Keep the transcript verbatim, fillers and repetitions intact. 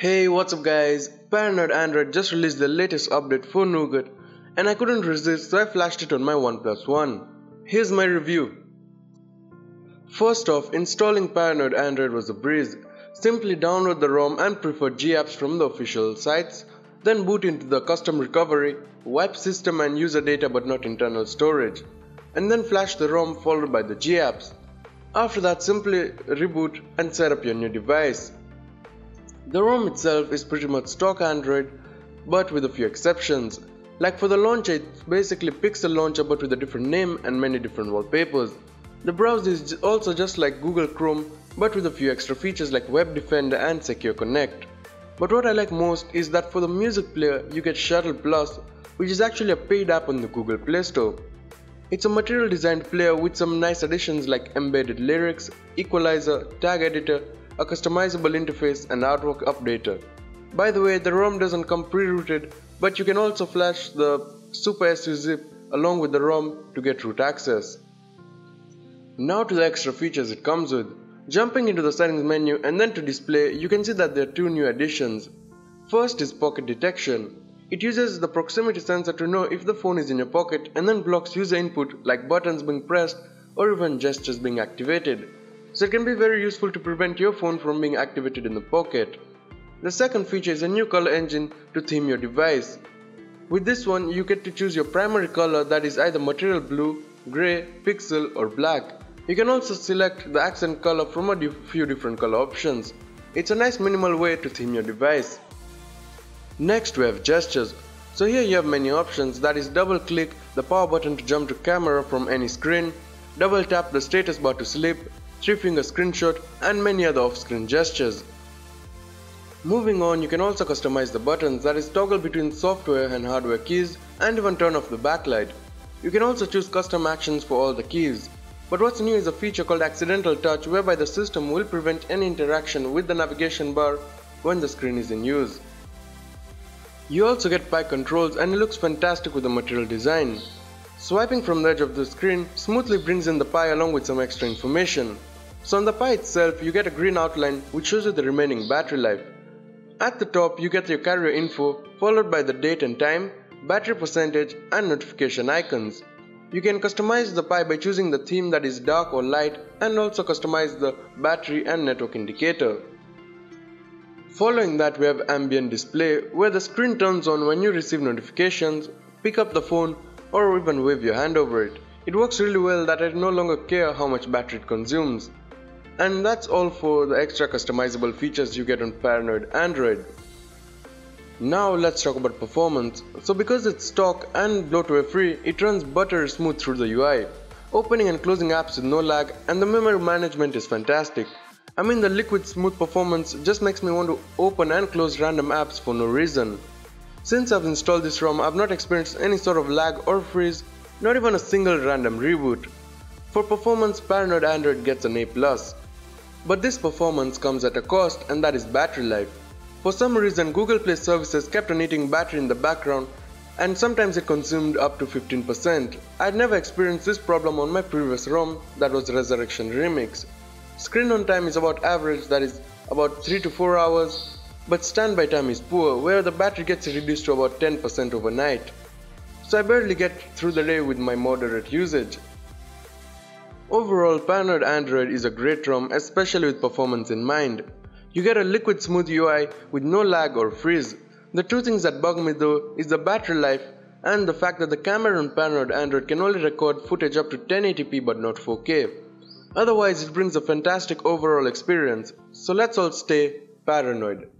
Hey, what's up guys, Paranoid Android just released the latest update for Nougat and I couldn't resist, so I flashed it on my OnePlus One. Here's my review. First off, installing Paranoid Android was a breeze. Simply download the ROM and preferred GApps from the official sites, then boot into the custom recovery, wipe system and user data but not internal storage, and then flash the ROM followed by the GApps. After that, simply reboot and set up your new device. The ROM itself is pretty much stock Android, but with a few exceptions. Like for the launcher, it's basically Pixel Launcher but with a different name and many different wallpapers. The browser is also just like Google Chrome but with a few extra features like Web Defender and Secure Connect. But what I like most is that for the music player you get Shuttle Plus, which is actually a paid app on the Google Play Store. It's a material designed player with some nice additions like embedded lyrics, equalizer, tag editor, a customizable interface and artwork updater. By the way, the ROM doesn't come pre-rooted, but you can also flash the SuperSU zip along with the ROM to get root access. Now to the extra features it comes with. Jumping into the settings menu and then to display, you can see that there are two new additions. First is pocket detection. It uses the proximity sensor to know if the phone is in your pocket and then blocks user input like buttons being pressed or even gestures being activated. So it can be very useful to prevent your phone from being activated in the pocket. The second feature is a new color engine to theme your device. With this one, you get to choose your primary color, that is either material blue, grey, pixel or black. You can also select the accent color from a few different color options. It's a nice minimal way to theme your device. Next we have gestures. So here you have many options, that is double click the power button to jump to camera from any screen, double tap the status bar to sleep, three finger screenshot and many other off-screen gestures. Moving on, you can also customize the buttons, that is toggle between software and hardware keys and even turn off the backlight. You can also choose custom actions for all the keys. But what's new is a feature called accidental touch, whereby the system will prevent any interaction with the navigation bar when the screen is in use. You also get pie controls and it looks fantastic with the material design. Swiping from the edge of the screen smoothly brings in the pie along with some extra information. So on the pie itself, you get a green outline which shows you the remaining battery life. At the top, you get your carrier info followed by the date and time, battery percentage and notification icons. You can customize the pie by choosing the theme, that is dark or light, and also customize the battery and network indicator. Following that, we have ambient display, where the screen turns on when you receive notifications, pick up the phone or even wave your hand over it. It works really well that I no longer care how much battery it consumes. And that's all for the extra customizable features you get on Paranoid Android. Now let's talk about performance. So because it's stock and bloatware free, it runs butter smooth through the U I. Opening and closing apps with no lag and the memory management is fantastic. I mean, the liquid smooth performance just makes me want to open and close random apps for no reason. Since I've installed this ROM, I've not experienced any sort of lag or freeze, not even a single random reboot. For performance, Paranoid Android gets an A plus. But this performance comes at a cost, and that is battery life. For some reason, Google Play services kept on eating battery in the background and sometimes it consumed up to fifteen percent. I'd never experienced this problem on my previous ROM, that was Resurrection Remix. Screen on time is about average, that is about three to four hours. But standby time is poor, where the battery gets reduced to about ten percent overnight. So I barely get through the day with my moderate usage. Overall, Paranoid Android is a great ROM, especially with performance in mind. You get a liquid smooth U I with no lag or freeze. The two things that bug me though is the battery life and the fact that the camera on Paranoid Android can only record footage up to ten eighty p but not four K. Otherwise, it brings a fantastic overall experience. So let's all stay paranoid.